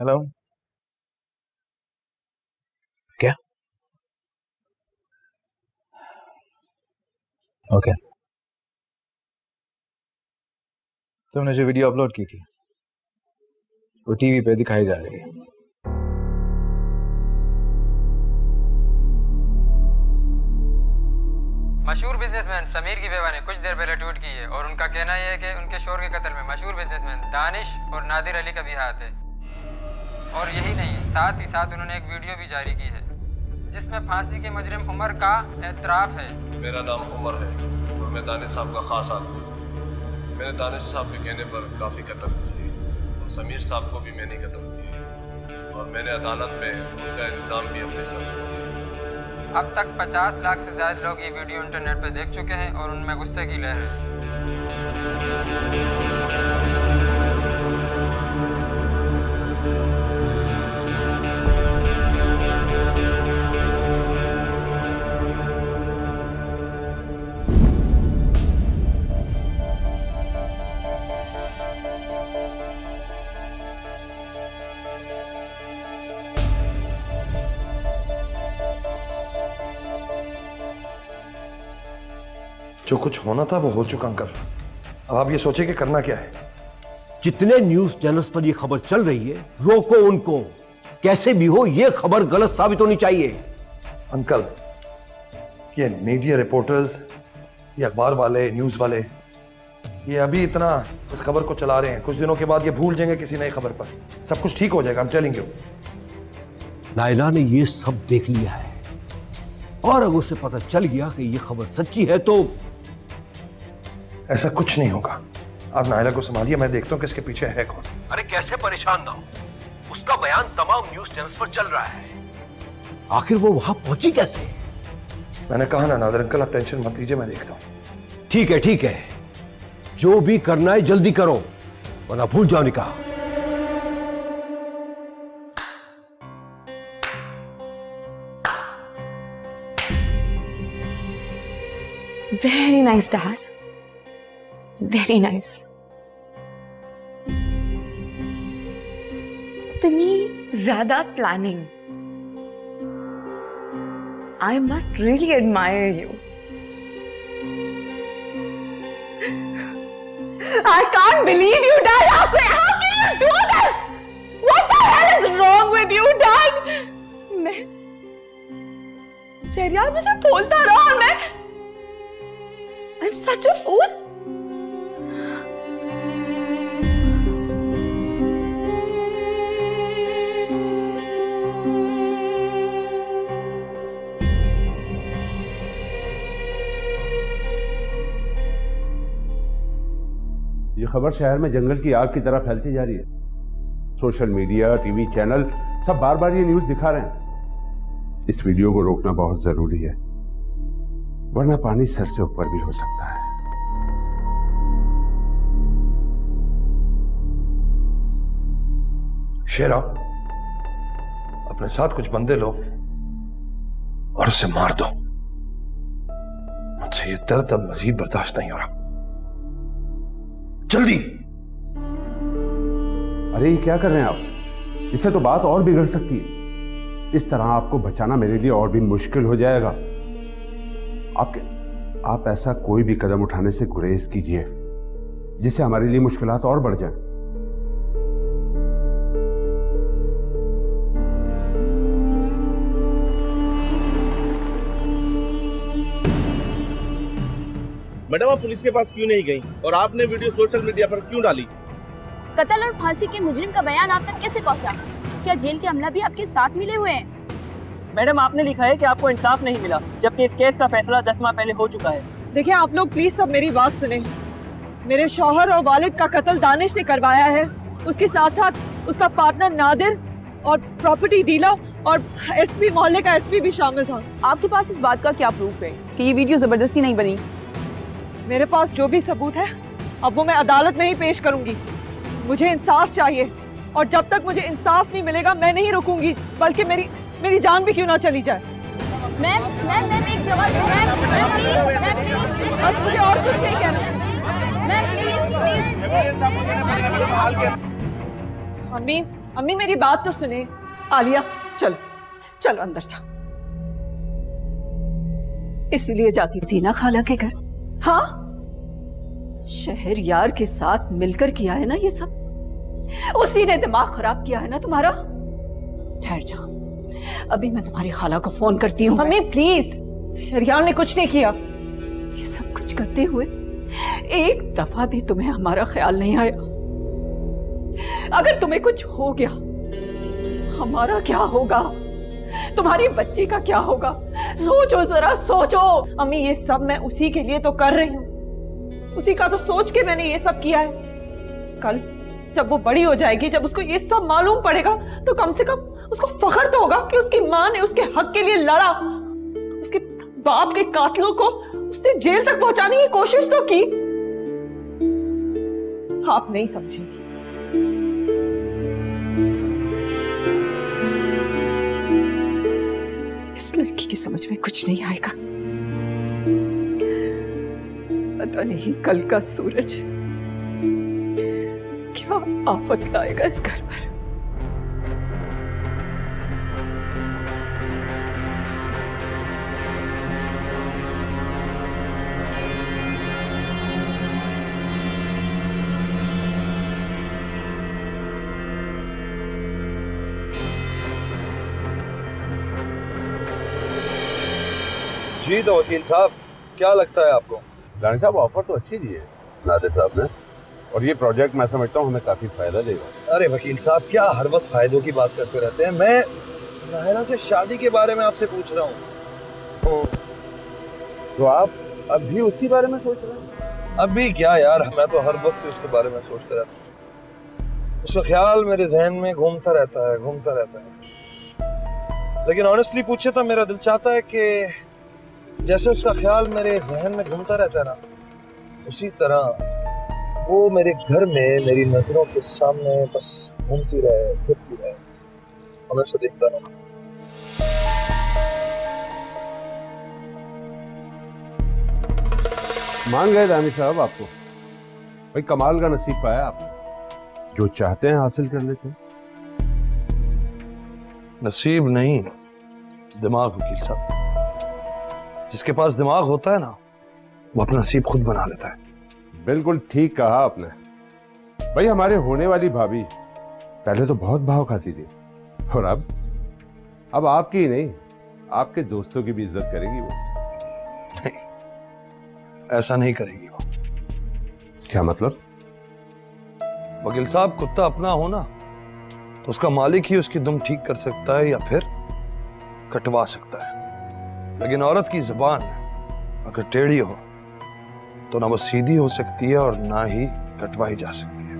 Hello, क्या? Okay, तुमने जो वीडियो अपलोड की थी वो टीवी पे दिखाई जा रही है। मशहूर बिजनेसमैन समीर की बेवा ने कुछ देर पहले ट्वीट की है और उनका कहना यह है कि उनके शोर के कत्ल में मशहूर बिजनेसमैन दानिश और नादिर अली का भी हाथ है। और यही नहीं, साथ ही साथ उन्होंने एक वीडियो भी जारी की है जिसमें फांसी के मुजरिम उमर का एतराफ है। मेरा नाम उमर है और मैं दानिश साहब का खास आदमी हूँ। मैंने दानिश साहब के कहने पर काफ़ी कत्ल किए और समीर साहब को भी मैंने कत्ल किए और मैंने अदालत में उनका इल्ज़ाम भी अपने सर पर लिया। अब तक 50 लाख से ज़्यादा लोग ये वीडियो इंटरनेट पर देख चुके हैं और उनमें गुस्से की लहर है। जो कुछ होना था वो हो चुका अंकल। अब आप ये सोचे कि करना क्या है। जितने न्यूज चैनल्स पर ये खबर चल रही है, रोको उनको, कैसे भी हो ये खबर गलत साबित होनी चाहिए। अंकल, ये मीडिया रिपोर्टर्स, ये अखबार वाले, न्यूज वाले, ये अभी इतना इस खबर को चला रहे हैं, कुछ दिनों के बाद ये भूल जाएंगे किसी नई खबर पर। सब कुछ ठीक हो जाएगा, हम चलेंगे। नायला ने ये सब देख लिया है और अगर उसे पता चल गया कि ये खबर सच्ची है तो ऐसा कुछ नहीं होगा। आप नायला को संभालिए, मैं देखता हूँ कि इसके पीछे है कौन। अरे कैसे परेशान ना हो, उसका बयान तमाम न्यूज चैनल्स पर चल रहा है। आखिर वो वहां पहुंची कैसे? मैंने कहा ना नादर अंकल, आप टेंशन मत लीजिए, मैं देखता हूँ। ठीक है ठीक है, जो भी करना है जल्दी करो वरना भूल जाओ निकाह। Very nice, Dad. Very nice. इतनी ज़्यादा planning. I must really admire you. I can't believe you, Dad. How can you do this? What the hell is wrong with you, Dad? Shahryar मुझे बोलता रहा और मैं I'm such a fool. ये खबर शहर में जंगल की आग की तरह फैलती जा रही है। सोशल मीडिया, टीवी चैनल सब बार बार ये न्यूज दिखा रहे हैं। इस वीडियो को रोकना बहुत जरूरी है वरना पानी सर से ऊपर भी हो सकता है। शेरा, अपने साथ कुछ बंदे लो और उसे मार दो। मुझसे ये दर्द अब मजीद बर्दाश्त नहीं हो रहा। जल्दी। अरे ये क्या कर रहे हैं आप? इससे तो बात और बिगड़ सकती है। इस तरह आपको बचाना मेरे लिए और भी मुश्किल हो जाएगा। आप ऐसा कोई भी कदम उठाने से गुरेज कीजिए जिससे हमारे लिए मुश्किलात और बढ़ जाएं। मैडम, आप पुलिस के पास क्यों नहीं गई और आपने वीडियो सोशल मीडिया पर क्यों डाली? कत्ल और फांसी के मुजरिम का बयान आप तक कैसे पहुंचा? क्या जेल के अमला भी आपके साथ मिले हुए हैं? मैडम, आपने लिखा है कि आपको इंसाफ नहीं मिला जबकि इस केस का फैसला 10 माह पहले हो चुका है। देखिए आप लोग प्लीज सब मेरी बात सुने। मेरे शौहर और वालिद का कत्ल दानिश ने करवाया है, उसके साथ साथ उसका पार्टनर नादिर और प्रॉपर्टी डीलर और एसपी, मोहल्ले का एसपी भी शामिल था। आपके पास इस बात का क्या प्रूफ है कि ये वीडियो जबरदस्ती नहीं बनी? मेरे पास जो भी सबूत है अब वो मैं अदालत में ही पेश करूंगी। मुझे इंसाफ चाहिए और जब तक मुझे इंसाफ नहीं मिलेगा मैं नहीं रुकूंगी, बल्कि मेरी जान भी क्यों ना चली जाए। मैम एक जवाब दो। मैम प्लीज बस मुझे और कुछ नहीं कहना। Ma'am please. अम्मी मेरी बात तो सुने। आलिया चलो चलो अंदर जाओ। इसलिए जाती थी ना खाला के घर। हाँ शहर यार के साथ मिलकर किया है ना ये सब, उसी ने दिमाग खराब किया है ना तुम्हारा। ठहर जाओ, अभी मैं तुम्हारी खाला को फोन करती हूँ। मम्मी प्लीज, शहरयार ने कुछ नहीं किया। ये सब कुछ करते हुए एक दफा भी तुम्हें हमारा ख्याल नहीं आया। अगर तुम्हें कुछ हो गया हमारा क्या होगा, तुम्हारी बच्ची का क्या होगा, सोचो जरा सोचो। अम्मी ये सब मैं उसी के लिए तो कर रही हूँ, उसी का तो सोच के मैंने ये सब किया है। कल जब वो बड़ी हो जाएगी, जब उसको ये सब मालूम पड़ेगा तो कम से कम उसको फख्र तो होगा कि उसकी माँ ने उसके हक के लिए लड़ा, उसके बाप के कातलों को उसने जेल तक पहुंचाने की कोशिश तो की। आप नहीं समझेंगी। इस लड़की की समझ में कुछ नहीं आएगा। पता नहीं कल का सूरज क्या आफत लाएगा इस घर पर। जी तो वकील साहब क्या लगता है आपको? रानी साहब ऑफर तो अच्छी दी है नादिर साहब ने, और ये प्रोजेक्ट मैं समझता हूँ हमें काफ़ी फ़ायदा देगा। अरे वकील साहब क्या हर वक्त फ़ायदों की बात करते रहते हैं। मैं नाहिरा से शादी के बारे में आपसे पूछ रहा हूँ। तो आप अब भी उसी बारे में सोच रहे हैं? अब भी क्या यार, मैं तो हर वक्त उसके बारे में सोचता रहता हूँ। उसका ख्याल मेरे जहन में घूमता रहता है लेकिन ऑनेस्टली पूछे तो मेरा दिल चाहता है कि जैसे उसका ख्याल मेरे जहन में घूमता रहता है ना, उसी तरह वो मेरे घर में मेरी नजरों के सामने बस घूमती रहे फिरती रहे, मैं उसे देखता रहा। मान गए रानी साहब आपको, भाई कमाल का नसीब पाया आपने। जो चाहते हैं हासिल कर लेते हैं। नसीब नहीं, दिमाग वकील साहब। जिसके पास दिमाग होता है ना वो अपना नसीब खुद बना लेता है। बिल्कुल ठीक कहा आपने। भाई हमारे होने वाली भाभी पहले तो बहुत भाव खाती थी, और अब आपकी ही नहीं आपके दोस्तों की भी इज्जत करेगी वो। नहीं, ऐसा नहीं करेगी वो। क्या मतलब? वकील साहब कुत्ता अपना हो ना तो उसका मालिक ही उसकी दुम ठीक कर सकता है या फिर कटवा सकता है, लेकिन औरत की जुबान अगर टेढ़ी हो तो ना वो सीधी हो सकती है और ना ही कटवाई जा सकती है।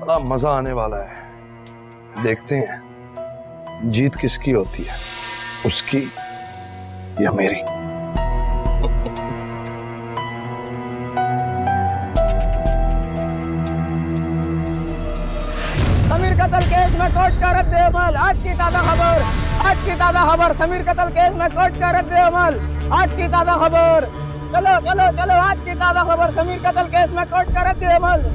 बड़ा मजा आने वाला है, देखते हैं जीत किसकी होती है, उसकी या मेरी। समीर कत्ल केस में कोर्ट का रद्द अमल, आज की ताजा खबर। समीर कत्ल केस में कोर्ट का रद्द अमल, आज की ताजा खबर। चलो चलो चलो, आज की ताजा खबर। समीर कत्ल केस में कोर्ट का रद्द अमल,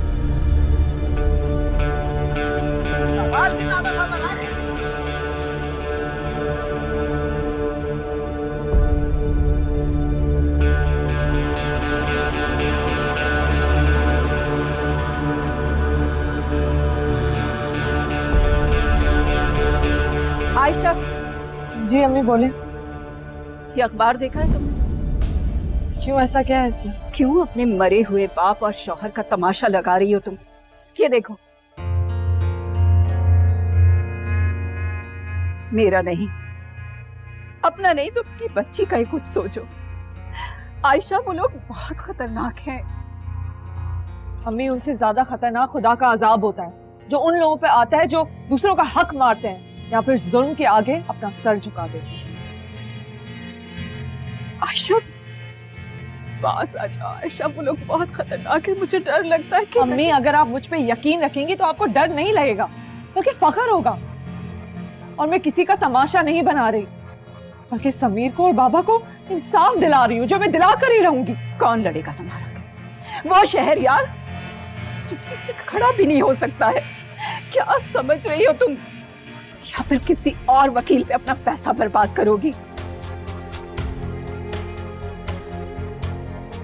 आज की ताजा खबर। आयशा। जी अम्मी बोले। ये अखबार देखा है तुमने? क्यों, ऐसा क्या है इसमें? क्यों अपने मरे हुए बाप और शौहर का तमाशा लगा रही हो तुम? ये देखो, मेरा नहीं अपना नहीं तो अपनी बच्ची का ही कुछ सोचो। आयशा वो लोग बहुत खतरनाक हैं। अम्मी उनसे ज्यादा खतरनाक खुदा का अजाब होता है जो उन लोगों पे आता है जो दूसरों का हक मारते हैं या फिर जुल्म के आगे अपना सर झुका देती। आयशा पास आजा, आयशा वो लोग बहुत खतरनाक है, मुझे डर लगता है। कि अम्मी अगर आप मुझ पे यकीन रखेंगी तो आपको डर नहीं लगेगा बल्कि फखर होगा। और मैं किसी का तमाशा नहीं बना रही बल्कि समीर को और बाबा को इंसाफ दिला रही हूँ जो मैं दिला कर ही रहूंगी। कौन लड़ेगा तुम्हारा केस? वो शहर यार जो ठीक से खड़ा भी नहीं हो सकता है। क्या समझ रही हो तुम? या फिर किसी और वकील पे अपना पैसा बर्बाद करोगी?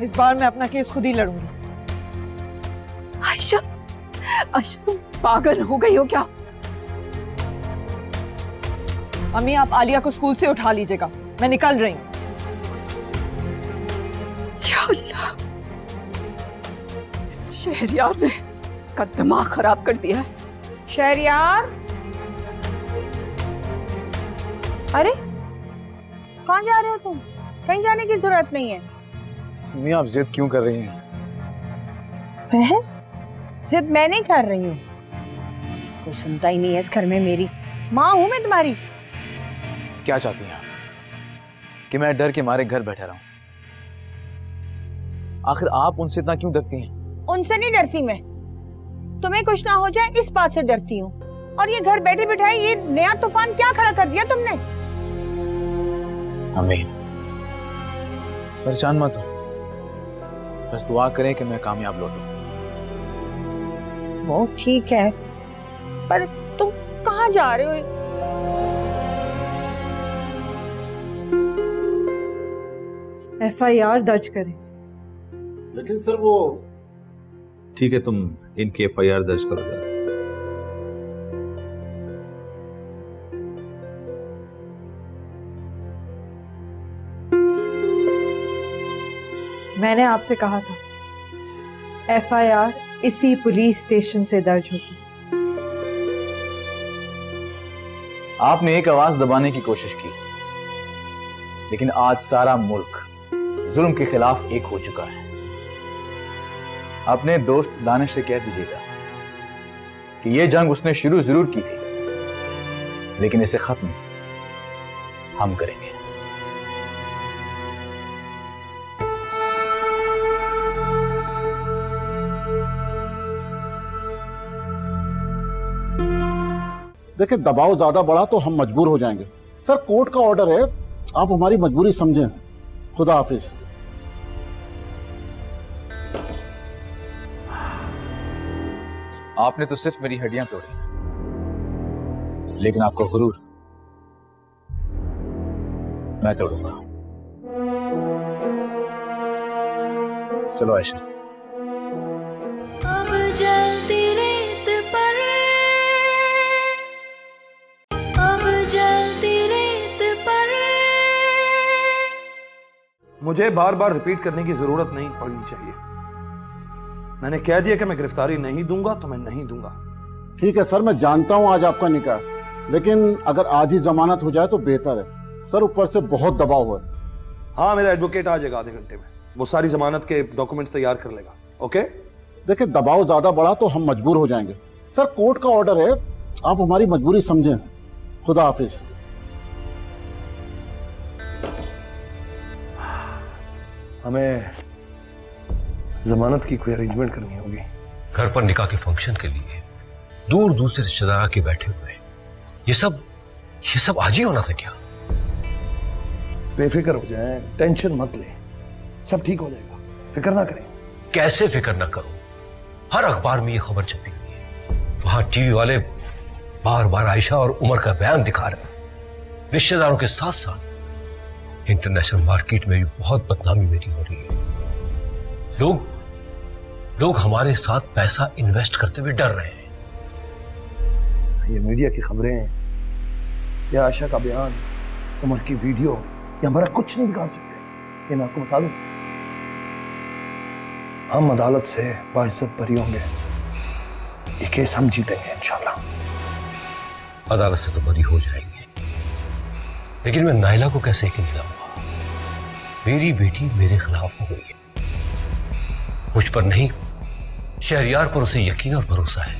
इस बार मैं अपना केस खुद ही लड़ूंगी। आयशा, आयशा तुम पागल हो गई हो क्या? अम्मी आप आलिया को स्कूल से उठा लीजिएगा, मैं निकल रही हूँ। या अल्लाह, इस शहरयार ने इसका दिमाग खराब कर दिया है। शहरयार, अरे कहाँ जा रहे हो तुम? कहीं जाने की जरूरत नहीं है। अम्मी आप जिद क्यों कर रही हैं? मैं जिद मैं नहीं कर रही हूँ, कोई सुनता ही नहीं है इस घर में। मेरी माँ हूँ मैं तुम्हारी। क्या चाहती हैं आप कि मैं डर के मारे घर बैठा रहा हूँ? आखिर आप उनसे इतना क्यों डरती हैं? उनसे नहीं डरती मैं, तुम्हें कुछ ना हो जाए इस बात से डरती हूँ। और ये घर बैठे बिठाए ये नया तूफान क्या खड़ा कर दिया तुमने? अमीन, परेशान मत हो, बस दुआ करें कि मैं कामयाब लौटूं। वो ठीक है, पर तुम कहाँ जा रहे हो? FIR दर्ज करें। लेकिन सर वो ठीक है, तुम इनकी FIR दर्ज करो। मैंने आपसे कहा था FIR इसी पुलिस स्टेशन से दर्ज होगी। आपने एक आवाज दबाने की कोशिश की, लेकिन आज सारा मुल्क जुल्म के खिलाफ एक हो चुका है। अपने दोस्त दानिश से कह दीजिएगा कि यह जंग उसने शुरू जरूर की थी, लेकिन इसे खत्म हम करेंगे। देखिए दबाव ज्यादा बढ़ा तो हम मजबूर हो जाएंगे। सर कोर्ट का ऑर्डर है, आप हमारी मजबूरी समझें। खुदा हाफिज। आपने तो सिर्फ मेरी हड्डियां तोड़ी, लेकिन आपका गुरूर मैं तोड़ूंगा। चलो आयशा। अब जल्दी रेत पर, अब जल्दी रेत पर। मुझे बार बार रिपीट करने की जरूरत नहीं पड़नी चाहिए। मैंने कह दिया कि मैं गिरफ्तारी नहीं दूंगा तो मैं नहीं दूंगा। ठीक है सर, मैं जानता हूं आज आपका निकाह, लेकिन अगर आज ही जमानत हो जाए तो बेहतर है। सर ऊपर से बहुत दबाव है। हाँ मेरा एडवोकेट आ जाएगा आधे घंटे में, वो सारी जमानत के डॉक्यूमेंट्स तैयार कर लेगा। ओके। देखिए दबाव ज्यादा बढ़ा तो हम मजबूर हो जाएंगे। सर कोर्ट का ऑर्डर है, आप हमारी मजबूरी समझें। खुदा हाफिज। हमें जमानत की कोई अरेंजमेंट करनी होगी। घर पर निकाह के फंक्शन के लिए दूर दूर से रिश्तेदार आके बैठे हुए, ये सब आज ही होना था क्या? बेफिक्र हो जाए, टेंशन मत ले, सब ठीक हो जाएगा, फिक्र ना करें। कैसे फिक्र ना करूं? हर अखबार में ये खबर छपी हुई है, वहां टीवी वाले बार बार आयशा और उमर का बयान दिखा रहे हैं। रिश्तेदारों के साथ साथ इंटरनेशनल मार्केट में भी बहुत बदनामी मेरी हो रही है। लोग हमारे साथ पैसा इन्वेस्ट करते हुए डर रहे हैं। ये मीडिया की खबरें, या आशा का बयान, उमर की वीडियो, ये हमारा कुछ नहीं बिगाड़ सकते। ये मैं आपको बता दूं, हम अदालत से बाइज्जत बरी होंगे। ये केस हम जीतेंगे इंशाल्लाह। अदालत से तो बरी हो जाएंगे, लेकिन मैं नायला को कैसे यकीन दिलाऊंगा? मेरी बेटी मेरे खिलाफ हो गई है, मुझ पर नहीं शहरयार पर उसे यकीन और भरोसा है।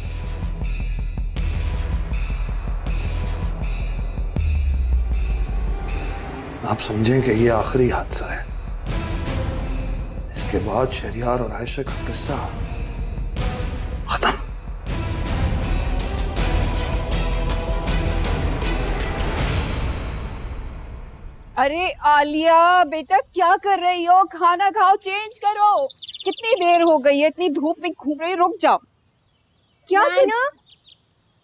आप समझें कि यह आखिरी हादसा है, इसके बाद शहरयार और आयशा का किस्सा खत्म। अरे आलिया बेटा क्या कर रही हो? खाना खाओ, चेंज करो। कितनी देर हो गई है, इतनी धूप में घूम रही, रुक जाओ। क्या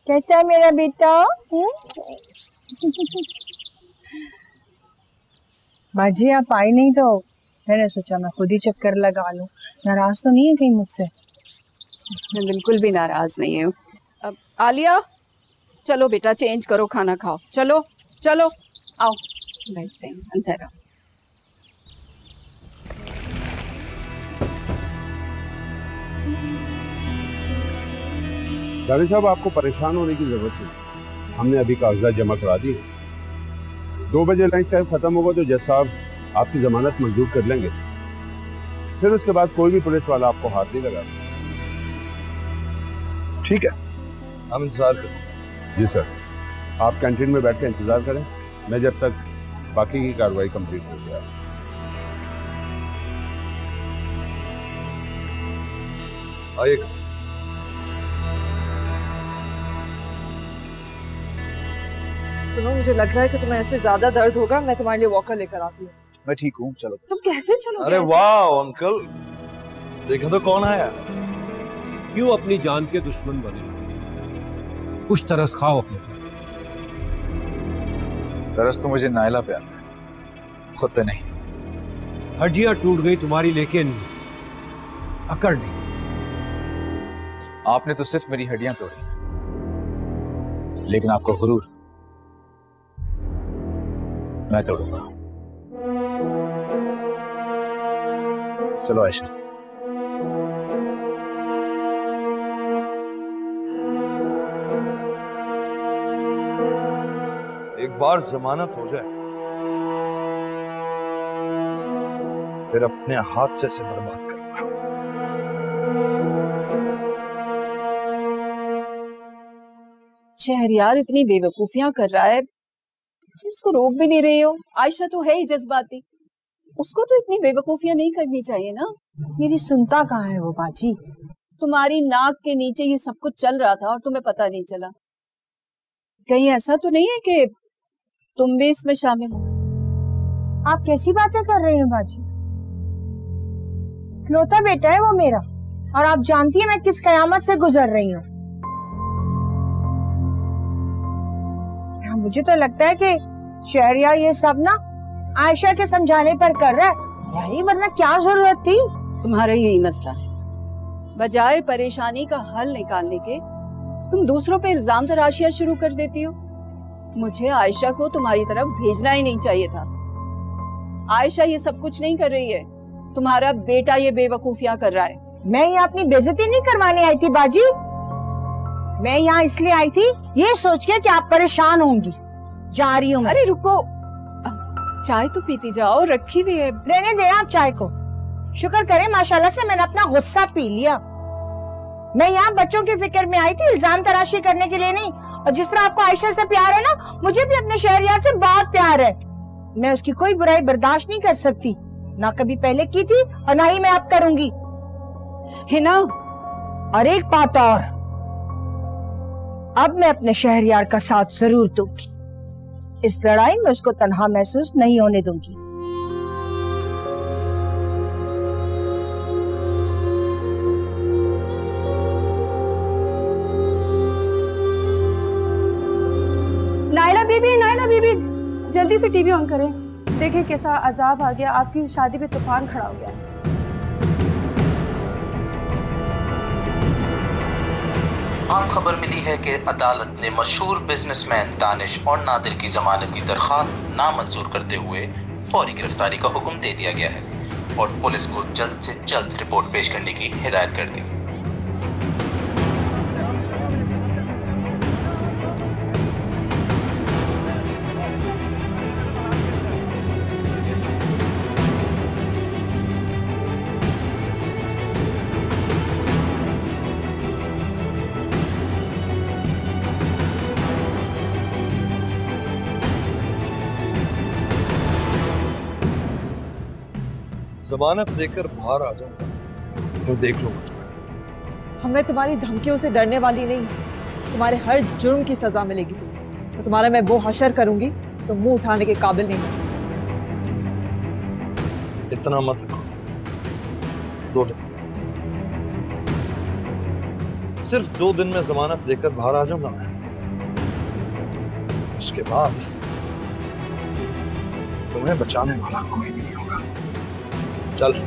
कैसा है मेरा बेटा? माँ जी आप आई नहीं तो मैंने सोचा मैं खुद ही चक्कर लगा लूं। नाराज तो नहीं है कहीं मुझसे? मैं बिल्कुल भी नाराज नहीं हूँ। अब आलिया चलो बेटा चेंज करो, खाना खाओ, चलो चलो आओ बैठते हैं अंदर आओ। दादा साहब आपको परेशान होने की जरूरत नहीं, हमने अभी कागजात जमा करा दिए। 2 बजे लंच टाइम खत्म होगा तो जज साहब आपकी जमानत मंजूर कर लेंगे, फिर उसके बाद कोई भी पुलिस वाला आपको हाथ नहीं लगाएगा। ठीक है हम इंतजार करें। जी सर आप कैंटीन में बैठ कर इंतजार करें, मैं जब तक बाकी की कार्रवाई कंप्लीट हो गया। आइए सुनो, मुझे लग रहा है कि तुम्हें ऐसे ज्यादा दर्द होगा, मैं तुम्हारे लिए वॉकर लेकर आती हूँ। मैं ठीक हूँ चलो। तुम कैसे चलोगे? अरे वाह अंकल देखो तो कौन आया। क्यों अपनी जान के दुश्मन बने, कुछ तरस खाओ अपने। तरस तो मुझे नायला पे आता है, खुद पे नहीं। हड्डियां टूट गई तुम्हारी लेकिन अकड़ नहीं। आपने तो सिर्फ मेरी हड्डियां तोड़ी लेकिन आपका गुरूर मैं तोड़ूंगा। चलो आयशा। एक बार जमानत हो जाए फिर अपने हाथ से इसे बर्बाद करूंगा। शहरयार इतनी बेवकूफियां कर रहा है, तुम उसको रोक भी नहीं रहे हो। आयशा तो है ही जज्बाती, उसको तो इतनी बेवकूफियां नहीं करनी चाहिए ना। मेरी सुनता कहाँ है वो बाजी? तुम्हारी नाक के नीचे ये सब कुछ चल रहा था और तुम्हें पता नहीं चला। कहीं ऐसा तो नहीं है कि तुम भी इसमें शामिल हो? आप कैसी बातें कर रहे हैं बाजी? इकलौता बेटा है वो मेरा और आप जानती है मैं किस कयामत से गुजर रही हूँ। मुझे तो लगता है कि शहरयार ये सब ना आयशा के समझाने पर कर रहा है, यही वरना क्या जरूरत थी। तुम्हारा यही मसला है, बजाय परेशानी का हल निकालने के तुम दूसरों पे इल्जाम तराशियां शुरू कर देती हो। मुझे आयशा को तुम्हारी तरफ भेजना ही नहीं चाहिए था। आयशा ये सब कुछ नहीं कर रही है, तुम्हारा बेटा ये बेवकूफियां कर रहा है। मैं यहाँ अपनी बेइज्जती नहीं करवाने आई थी बाजी, मैं यहाँ इसलिए आई थी ये सोच के कि आप परेशान होंगी। जा रही हूँ। अरे रुको, चाय तो पीती जाओ, रखी हुई है। रहने दे आप चाय को, शुक्र करें माशाल्लाह से मैंने अपना गुस्सा पी लिया। मैं यहाँ बच्चों की फिक्र में आई थी, इल्जाम तराशी करने के लिए नहीं। और जिस तरह आपको आयशा से प्यार है ना, मुझे भी अपने शहरयार से बहुत प्यार है। मैं उसकी कोई बुराई बर्दाश्त नहीं कर सकती, ना कभी पहले की थी और ना ही मैं अब करूँगी, है ना। और एक बात और, अब मैं अपने शहरयार का साथ जरूर दूंगी। इस लड़ाई में उसको तन्हा महसूस नहीं होने दूंगी। नायला बीबी जल्दी से टीवी ऑन करें, देखें कैसा अजाब आ गया, आपकी शादी पे तूफान खड़ा हो गया है। आप खबर मिली है कि अदालत ने मशहूर बिजनेसमैन दानिश और नादिर की जमानत की दरख्वास्त नामंजूर करते हुए फौरी गिरफ्तारी का हुक्म दे दिया गया है और पुलिस को जल्द से जल्द रिपोर्ट पेश करने की हिदायत कर दी। जमानत देकर बाहर आ जाऊंगा तो देख लूंगा। हमें तुम्हारी धमकियों से डरने वाली नहीं, तुम्हारे हर जुर्म की सजा मिलेगी तुम्हें। तो तुम्हारा मैं वो हशर करूंगी तो मुंह उठाने के काबिल नहीं। इतना मत करो, दो सिर्फ 2 दिन में जमानत लेकर बाहर आ जाऊंगा मैं। उसके बाद तुम्हें बचाने वाला कोई भी नहीं होगा। चल।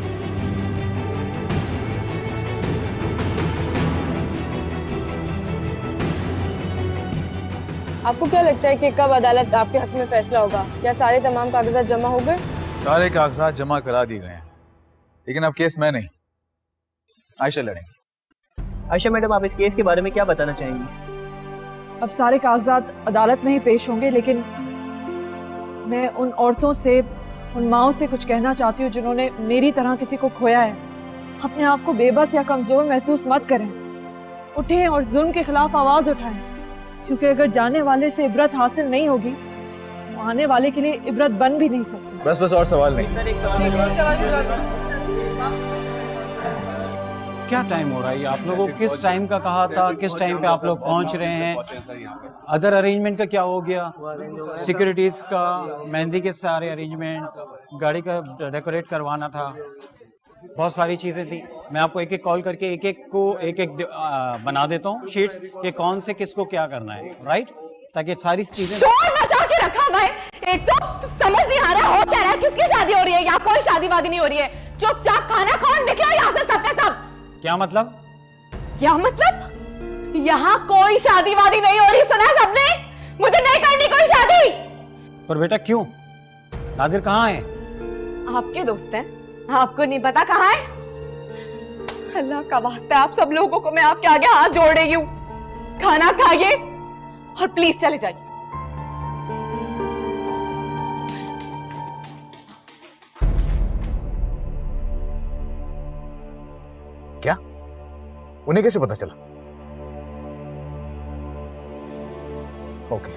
आपको क्या लगता है कि कब अदालत आपके हक में फैसला होगा? क्या सारे तमाम कागजात जमा हो गए? सारे कागजात जमा करा दिए गए हैं, लेकिन अब केस मैं नहीं, आयशा लड़ेंगे। आयशा मैडम, आप इस केस के बारे में क्या बताना चाहेंगी? अब सारे कागजात अदालत में ही पेश होंगे, लेकिन मैं उन औरतों से, उन माओं से कुछ कहना चाहती हूँ जिन्होंने मेरी तरह किसी को खोया है। अपने आप को बेबस या कमजोर महसूस मत करें, उठें और जुल्म के खिलाफ आवाज उठाएं, क्योंकि अगर जाने वाले से इबरत हासिल नहीं होगी तो आने वाले के लिए इबरत बन भी नहीं सकती। बस बस और सवाल नहीं। क्या टाइम हो रहा है आप लोगों को? किस टाइम का कहा था? किस टाइम पे आप लोग पहुंच रहे हैं? अदर अरेंजमेंट का क्या हो गया? सिक्योरिटीज का, मेहंदी के सारे अरेंजमेंट्स, गाड़ी का डेकोरेट करवाना था, बहुत सारी चीजें थी। मैं आपको एक एक कॉल करके एक एक बना देता हूँ शीट्स कि कौन से किसको क्या करना है, राइट? ताकि सारी चीजें बचा के रखा हुआ है। एक तो समझ नहीं आ रहा हो क्या रहा है, किसकी शादी हो रही है? यहाँ कोई शादी वादी नहीं हो रही है। चुपचाप खाना खाओ, निकलो यहाँ से सबके सब। क्या मतलब? क्या मतलब? यहाँ कोई शादी वादी नहीं हो रही, सुना सबने? मुझे नहीं करनी कोई शादी। पर बेटा क्यों? नादिर कहाँ है? आपके दोस्त हैं, आपको नहीं पता कहाँ है? अल्लाह का वास्ता, आप सब लोगों को मैं आपके आगे हाथ जोड़ रही हूँ, खाना खाइए और प्लीज चले जाइए। उन्हें कैसे पता चला? ओके।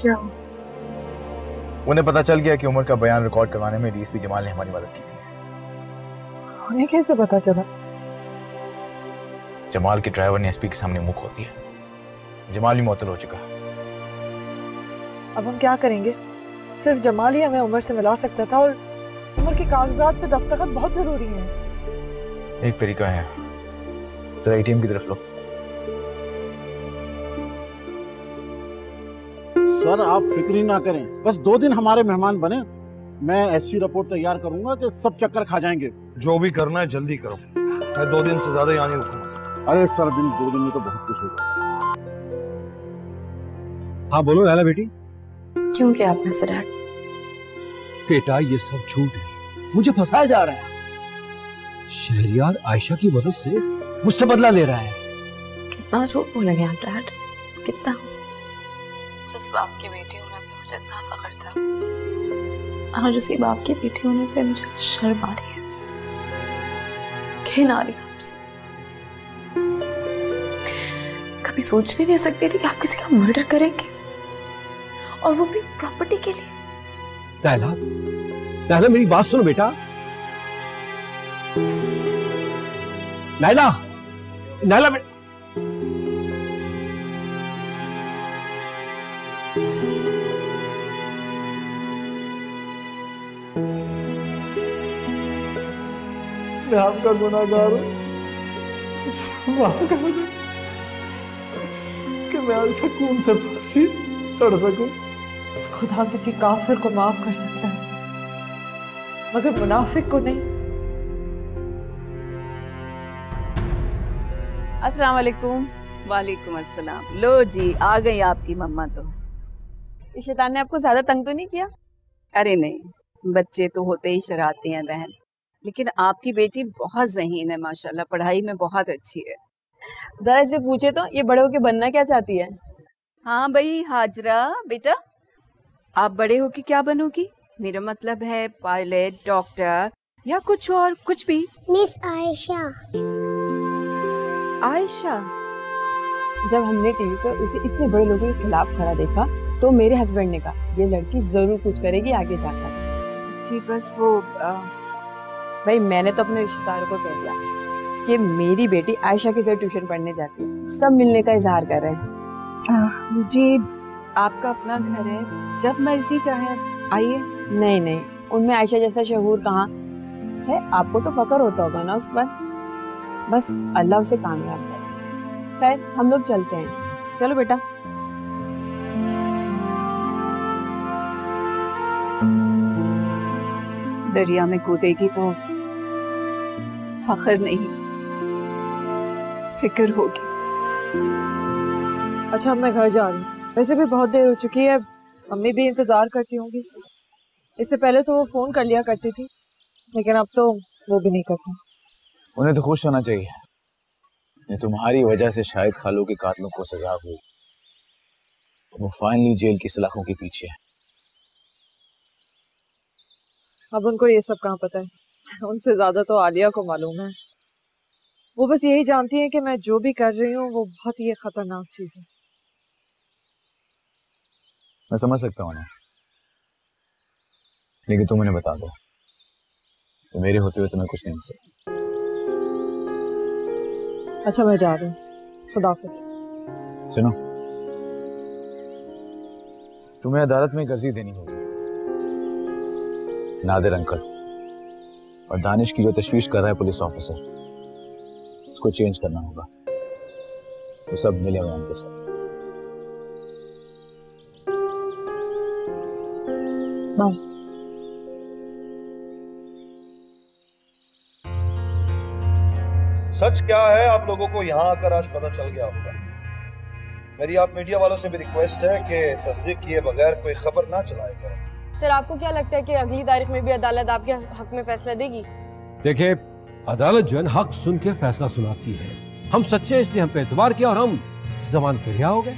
क्या? उन्हें पता चल गया कि उमर का बयान रिकॉर्ड करवाने में डीएसपी जमाल ने हमारी मदद की थी। उन्हें कैसे पता चला? जमाल के ड्राइवर ने एसपी के सामने मुंह खोल दिया। जमाल भी मुअत्तल हो चुका। अब हम क्या करेंगे? सिर्फ जमाल ही हमें उमर से मिला सकता था और उमर के कागजात पे दस्तखत बहुत जरूरी है। एक तरीका है, जरा एटीएम की तरफ लो। सर आप फिक्री ना करें, बस 2 दिन हमारे मेहमान बने, मैं ऐसी रिपोर्ट तैयार करूंगा कि सब चक्कर खा जाएंगे। जो भी करना है जल्दी करो, मैं 2 दिन से ज्यादा यहाँ नहीं रुकूंगा। अरे सर 2 दिन में तो बहुत कुछ होगा। हाँ बोलो लाला बेटी। क्यों क्या आपने सर? बेटा ये सब झूठ है, मुझे फंसाया जा रहा है। शहरियार आयशा की मदद से मुझसे बदला ले रहा है। कितना झूठ बोलेंगे आप डैड, कितना? जिस बाप के बेटी होने पे मुझे इतना फख्र था, आज उसी बाप की बेटी होने पे मुझे शर्म आ रही है, घिन आ रही है आपसे। कभी सोच भी नहीं सकती थी कि आप किसी का मर्डर करेंगे, और वो भी प्रॉपर्टी के लिए। लैला, लैला मेरी बात सुनो बेटा। लैला, लैला बेटा। मैं आपका गुनाहगार हूँ, कि मैं सुकून से फांसी चढ़ सकूं। खुदा किसी काफिर को माफ कर सकता है, मगर मुनाफिक को नहीं। अस्सलाम वालेकुम। वालेकुम अस्सलाम। लो जी आ गई आपकी मम्मा। तो शैतान ने आपको ज्यादा तंग तो नहीं किया? अरे नहीं, बच्चे तो होते ही शरारती हैं बहन, लेकिन आपकी बेटी बहुत ज़हीन है माशाल्लाह, पढ़ाई में बहुत अच्छी है। जरा से पूछे तो ये बड़े होके बनना क्या चाहती है? हाँ भाई हाजरा बेटा, आप बड़े होके क्या बनोगी? मेरा मतलब है पायलट, डॉक्टर या कुछ और। कुछ भी? मिस आयशा। आयशा? जब हमने टीवी पर उसे इतने बड़े लोगों के खिलाफ खड़ा देखा तो मेरे हस्बैंड ने कहा ये लड़की जरूर कुछ करेगी आगे जाकर। जी बस वो भाई मैंने तो अपने रिश्तेदारों को कह दिया कि मेरी बेटी आयशा के घर ट्यूशन पढ़ने जाती है, सब मिलने का इजहार कर रहे हैं। जी आपका अपना घर है, जब मर्जी चाहे आइए। नहीं, उनमें आयशा जैसा शहूर कहाँ है? आपको तो फख्र होता होगा ना उस पर। बस अल्लाह उसे कामयाब करे। खैर हम लोग चलते हैं। चलो बेटा। दरिया में कूदेगी तो फखर नहीं फिक्र होगी। अच्छा मैं घर जा रही हूँ, वैसे भी बहुत देर हो चुकी है, मम्मी भी इंतजार करती होंगी। इससे पहले तो वो फोन कर लिया करती थी लेकिन अब तो वो भी नहीं करती। उन्हें तो खुश होना चाहिए, ये तुम्हारी वजह से शायद खालू के कातलों को सजा हुई, वो फाइनली जेल की सलाखों के पीछे है। अब उनको ये सब कहाँ पता है, उनसे ज्यादा तो आलिया को मालूम है। वो बस यही जानती है कि मैं जो भी कर रही हूँ वो बहुत ही खतरनाक चीज है। मैं समझ सकता हूँ ना, लेकिन तुम उन्हें बता दो तो मेरे होते हुए तुम्हें कुछ नहीं हो सकता। अच्छा मैं जा रही हूँ, खुदा हाफिज़। सुनो, तुम्हें अदालत में अर्जी देनी होगी। नादिर अंकल और दानिश की जो तशवीश कर रहा है पुलिस ऑफिसर, उसको चेंज करना होगा। वो सब मिले हुए उनके साथ। बाय। सच क्या है आप लोगों को यहाँ आकर आज पता चल गया होगा। मेरी आप मीडिया वालों से भी रिक्वेस्ट है कि तस्दीक किए बगैर कोई खबर ना चलाया करें। सर आपको क्या लगता है कि अगली तारीख में भी अदालत आपके हक में फैसला देगी? देखिए अदालत जो है हक सुन के फैसला सुनाती है। हम सच्चे हैं इसलिए हम पे एतबार किया और हम जमानत पर रिहा हो गए।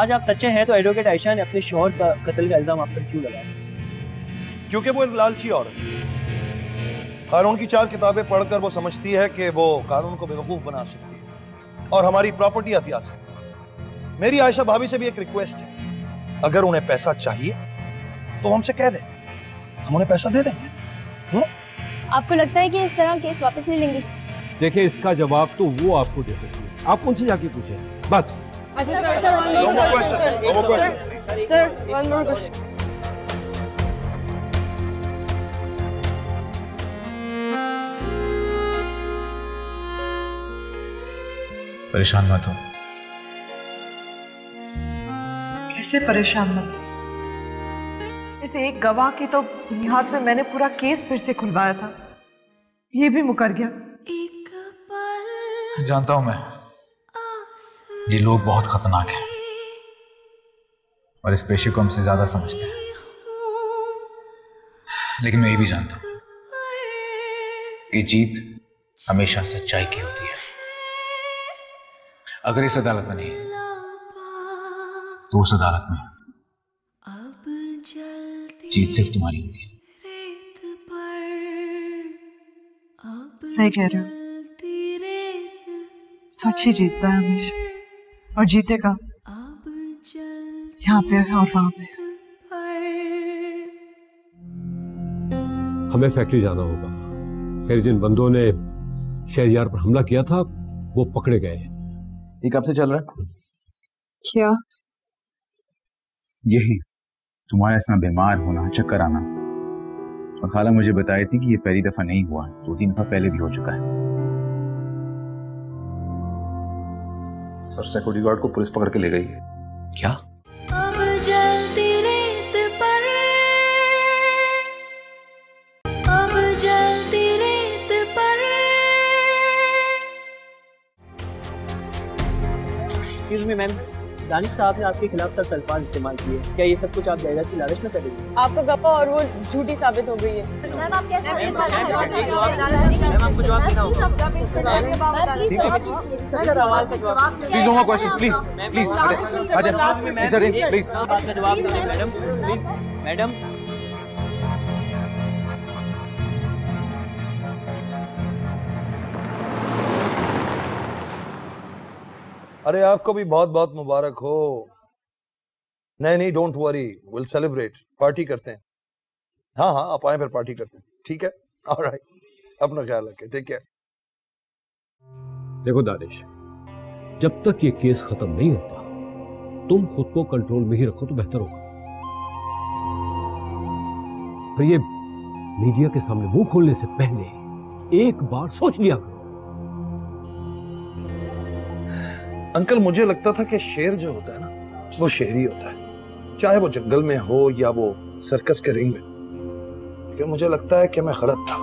आज आप सच्चे हैं तो एडवोकेट आयशा ने अपने शौहर का कत्ल का इल्जाम आप पर क्यों लगाया? क्योंकि वो एक लालची औरत है। कानून की चार किताबें पढ़कर वो समझती है कि वो कानून को बेवकूफ़ बना सकती है और हमारी प्रॉपर्टी हथिया सकती है। मेरी आयशा भाभी से भी एक रिक्वेस्ट है, अगर उन्हें पैसा चाहिए तो हमसे कह दें, हम उन्हें पैसा दे देंगे। आपको लगता है कि इस तरह केस वापस ले लेंगे? देखिए इसका जवाब तो वो आपको दे सकती है, आप उनसे जाके पूछें बस। अच्छा परेशान मत हो। कैसे परेशान मत हो? इस एक गवाह की तो निहात पे मैंने पूरा केस फिर से खुलवाया था, ये भी मुकर गया। जानता हूं मैं, ये लोग बहुत खतरनाक हैं और इस पेशे को हमसे ज्यादा समझते हैं, लेकिन मैं ये भी जानता हूं कि जीत हमेशा सच्चाई की होती है। अगर इस अदालत में नहीं तो उस अदालत में जीत सिर्फ तुम्हारी होगी। सही कह रहे हो, सच ही जीतता है हमेशा और जीतेगा, यहाँ पे और वहां पे। हमें फैक्ट्री जाना होगा। फिर जिन बंदों ने शहरयार पर हमला किया था वो पकड़े गए हैं। ये कब से चल रहा है? क्या यही तुम्हारा ऐसा बीमार होना, चक्कर आना? और खाला मुझे बताई थी कि ये पहली दफा नहीं हुआ, 2-3 दफा पहले भी हो चुका है। सर सिक्योरिटी गार्ड को पुलिस पकड़ के ले गई है। क्या? मैम दानिश साहब ने आपके खिलाफ सख्त अल्फाज इस्तेमाल किए, क्या ये सब कुछ आप जायदाद की लालच में करेंगे? आपको गप्पा और वो झूठी साबित हो गई है। मैम आप कैसे इस बात का जवाब दें? मैडम मैडम अरे आपको भी बहुत बहुत मुबारक हो। नहीं नहीं don't worry, will celebrate, party करते हैं। हाँ हाँ आप आए फिर पार्टी करते हैं, ठीक है? ऑलराइट, अपना ख्याल रखें, ठीक है? देखो दानिश, जब तक ये केस खत्म नहीं होता तुम खुद को कंट्रोल में ही रखो तो बेहतर होगा। पर ये मीडिया के सामने मुंह खोलने से पहले एक बार सोच लिया करो। अंकल मुझे लगता था कि शेर जो होता है ना वो शेर ही होता है, चाहे वो जंगल में हो या वो सर्कस के रिंग में। लेकिन मुझे लगता है कि मैं गलत था।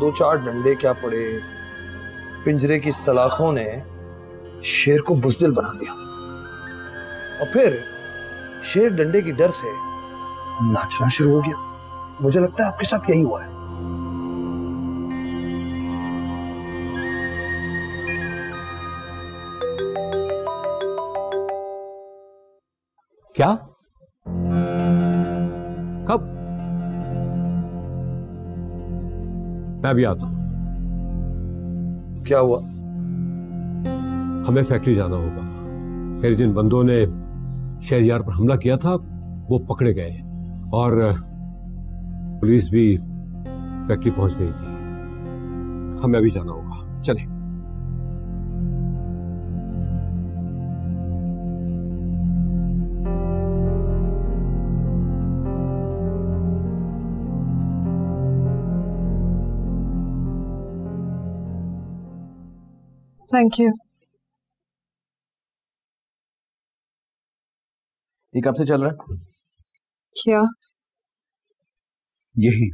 दो चार डंडे क्या पड़े, पिंजरे की सलाखों ने शेर को बुज़दिल बना दिया और फिर शेर डंडे की डर से नाचना शुरू हो गया। मुझे लगता है आपके साथ यही हुआ है। क्या? कब? मैं भी आता हूं। क्या हुआ? हमें फैक्ट्री जाना होगा। फिर जिन बंदों ने शहरयार पर हमला किया था वो पकड़े गए और पुलिस भी फैक्ट्री पहुंच गई थी। हमें अभी जाना होगा, चलें। Thank you. ये कब से चल रहा है? क्या? यही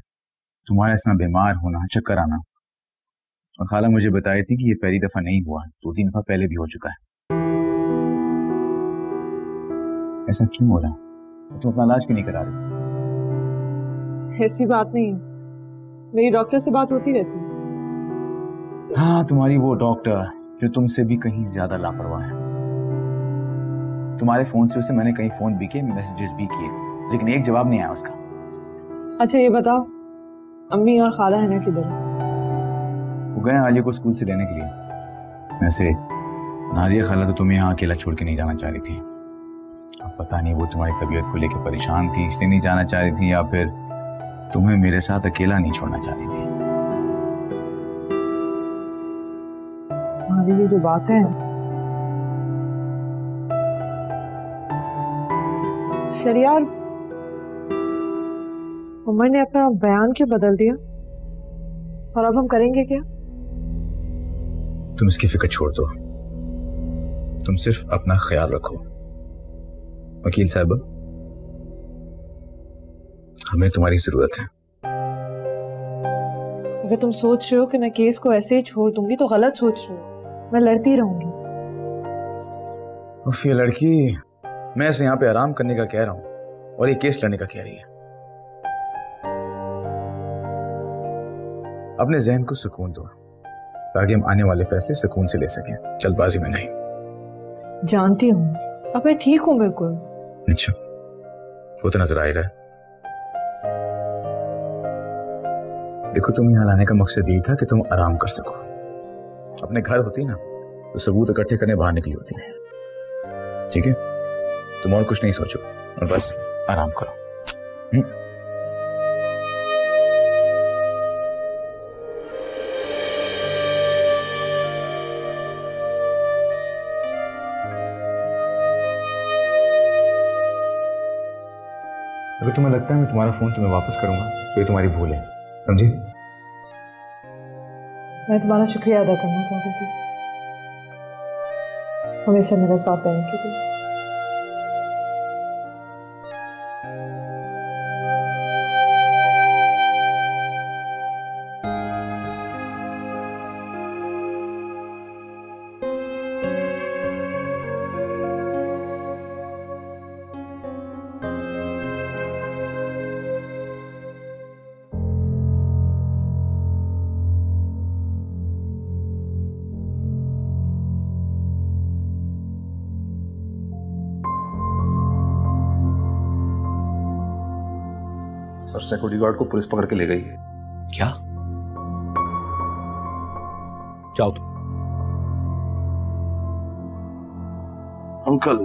तुम्हारा इसमें बीमार होना, चक्कर आना। और खाला मुझे बताई थी कि ये पहली दफा नहीं हुआ, 2-3 दफा पहले भी हो चुका है। ऐसा क्यों हो रहा? तुम अपना इलाज क्यों नहीं करा रहे? ऐसी बात नहीं, मेरी डॉक्टर से बात होती रहती है। हाँ, तुम्हारी वो डॉक्टर जो तुमसे भी कहीं ज्यादा लापरवाह है। तुम्हारे फोन से उसे मैंने कहीं फोन भी किए, मैसेजेस भी किए, लेकिन एक जवाब नहीं आया उसका। अच्छा ये बताओ, अम्मी और खाला है ना, किधर? वो गए आलिया को स्कूल से लेने के लिए। वैसे नाजिया खाला तो तुम्हें यहाँ अकेला छोड़ के नहीं जाना चाह रही थी। अब पता नहीं वो तुम्हारी तबीयत को लेकर परेशान थी इसलिए नहीं जाना चाह रही थी, या फिर तुम्हें मेरे साथ अकेला नहीं छोड़ना चाह रही थी। ये जो बात है, शहरयार उमर ने अपना बयान क्यों बदल दिया और अब हम करेंगे क्या? तुम इसकी फिक्र छोड़ दो, तुम सिर्फ अपना ख्याल रखो। वकील साहब, हमें तुम्हारी जरूरत है। अगर तुम सोच रहे हो कि मैं केस को ऐसे ही छोड़ दूंगी तो गलत सोच रहे हो। मैं लड़ती रहूंगी। उफ ये लड़की, मैं इसे यहाँ पे आराम करने का कह रहा हूँ और ये केस लड़ने का कह रही है। अपने जहन को सुकून दो ताकि हम आने वाले फैसले सुकून से ले सकें, जल्दबाजी में नहीं। जानती हूँ, अब मैं ठीक हूँ बिल्कुल। अच्छा, वो तो नजर आ ही रहा है। देखो, तुम यहाँ लाने का मकसद यही था कि तुम आराम कर सको। अपने घर होती ना तो सबूत इकट्ठे करने बाहर निकली होती है। ठीक है, तुम और कुछ नहीं सोचो और बस आराम करो। अगर तुम्हें लगता है मैं तुम्हारा फोन तुम्हें वापस करूंगा तो ये तुम्हारी भूल है, समझे? मैं तुम्हारा शुक्रिया अदा करना चाहती थी, हमेशा मेरा साथ देने के लिए। सर, सिक्योरिटी गार्ड को पुलिस पकड़ के ले गई है। क्या? जाओ तुम। अंकल,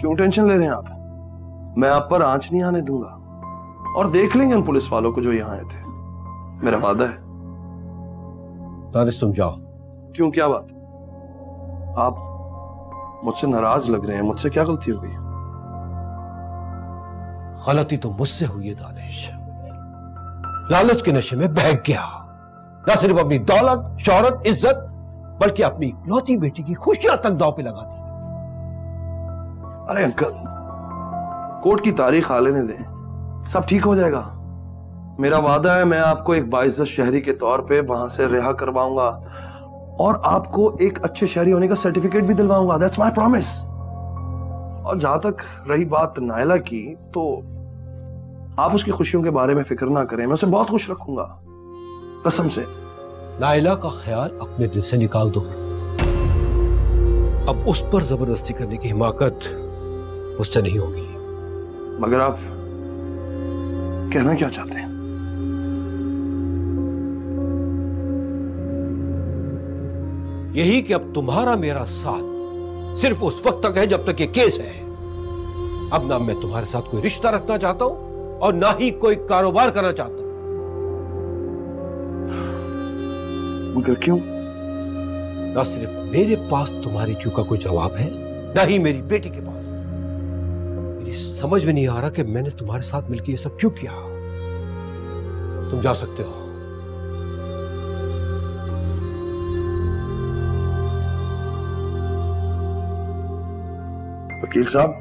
क्यों टेंशन ले रहे हैं आप? मैं आप पर आंच नहीं आने दूंगा और देख लेंगे उन पुलिस वालों को जो यहाँ आए थे, मेरा वादा है। तारिस, तुम जाओ। क्यों, क्या बात? आप मुझसे नाराज लग रहे हैं, मुझसे क्या गलती हो गई? गलती तो मुझसे हुई है दानिश, लालच के नशे में बहक गया। ना सिर्फ अपनी दौलत, शौहरत, इज्जत बल्कि अपनी इकलौती बेटी की खुशियां तक दांव पे लगा दी। अरे अंकल, कोर्ट की तारीख आने ने दें, सब ठीक हो जाएगा। मेरा वादा है मैं आपको एक बाइज्जत शहरी के तौर पे वहां से रिहा करवाऊंगा और आपको एक अच्छे शहरी होने का सर्टिफिकेट भी दिलवाऊंगा। That's my promise. और जहां तक रही बात नायला की, तो आप उसकी खुशियों के बारे में फिक्र ना करें, मैं उसे बहुत खुश रखूंगा, कसम से। नायला का ख्याल अपने दिल से निकाल दो। अब उस पर जबरदस्ती करने की हिमाकत मुझसे नहीं होगी। मगर आप कहना क्या चाहते हैं? यही कि अब तुम्हारा मेरा साथ सिर्फ उस वक्त तक है जब तक ये केस है। अब ना मैं तुम्हारे साथ कोई रिश्ता रखना चाहता हूं और ना ही कोई कारोबार करना चाहता हूं। मगर क्यों? ना सिर्फ मेरे पास तुम्हारे क्यों का कोई जवाब है, ना ही मेरी बेटी के पास। मेरी समझ में नहीं आ रहा कि मैंने तुम्हारे साथ मिलकर ये सब क्यों किया। तुम जा सकते हो। वकील साहब,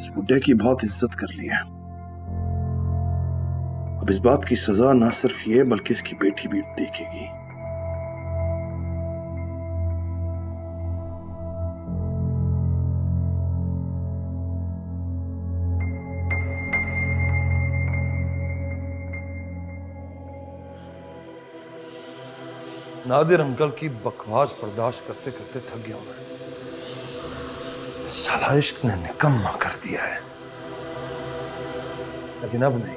इस बुड्ढे की बहुत इज्जत कर ली है। अब इस बात की सजा ना सिर्फ ये बल्कि इसकी बेटी भी देखेगी। नादिर अंकल की बकवास बर्दाश्त करते करते थक गया मैं। साला इश्क ने निकम्मा कर दिया है, लेकिन अब नहीं।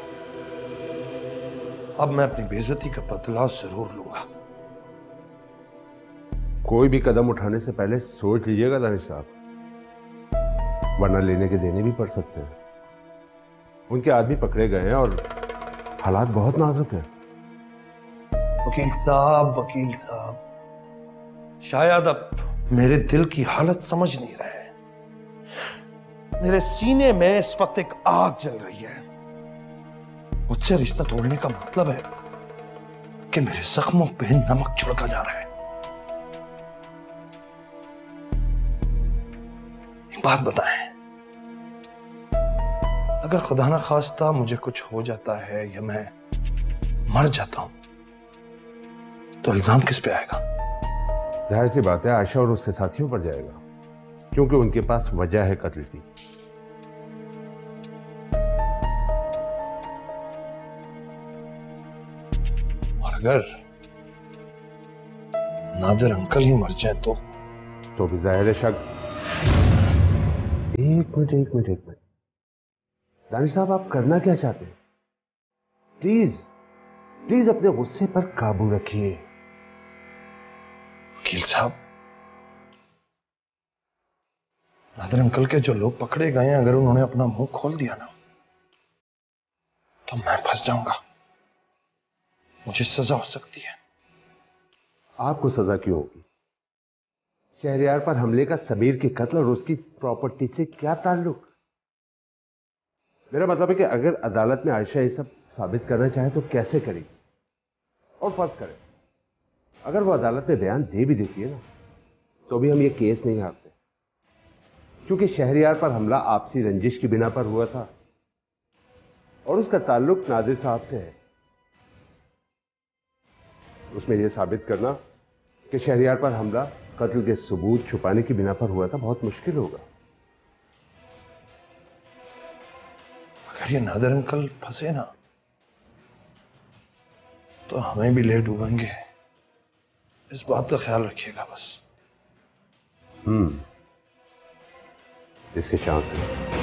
अब मैं अपनी बेइज्जती का बदला जरूर लूंगा। कोई भी कदम उठाने से पहले सोच लीजिएगा दानिश साहब, वरना लेने के देने भी पड़ सकते हैं। उनके आदमी पकड़े गए हैं और हालात बहुत नाजुक हैं। वकील साहब, शायद अब मेरे दिल की हालत समझ नहीं रहे। मेरे सीने में इस वक्त एक आग जल रही है। मुझसे रिश्ता तोड़ने का मतलब है कि मेरे जख्मों पे नमक छिड़का जा रहा है। एक बात बताएं, अगर खुदा ना खास्ता मुझे कुछ हो जाता है या मैं मर जाता हूं तो इल्जाम किस पे आएगा? जाहिर सी बात है आयशा और उसके साथियों पर जाएगा, क्योंकि उनके पास वजह है कत्ल की। और अगर नादिर अंकल ही मर जाए तो भी जाहिर है शक। एक मिनट, दानिश साहब, आप करना क्या चाहते हैं? प्लीज अपने गुस्से पर काबू रखिए। वकील साहब, नादिर अंकल के जो लोग पकड़े गए हैं, अगर उन्होंने अपना मुंह खोल दिया ना तो मैं फंस जाऊंगा। मुझे सजा हो सकती है। आपको सजा क्यों होगी? शहरयार पर हमले का समीर के कत्ल और उसकी प्रॉपर्टी से क्या ताल्लुक? मेरा मतलब है कि अगर अदालत में आयशा ये सब साबित करना चाहे तो कैसे करेगी? और फर्ज करें अगर वो अदालत में बयान दे भी देती है ना तो भी हम ये केस नहीं हारते, क्योंकि शहरयार पर हमला आपसी रंजिश की बिना पर हुआ था और उसका ताल्लुक नादिर साहब से है। उसमें यह साबित करना कि शहरयार पर हमला कत्ल के सबूत छुपाने की बिना पर हुआ था बहुत मुश्किल होगा। अगर ये नादिर अंकल फंसे ना तो हमें भी ले डूबेंगे, इस बात का ख्याल रखिएगा बस। इसके चांस है।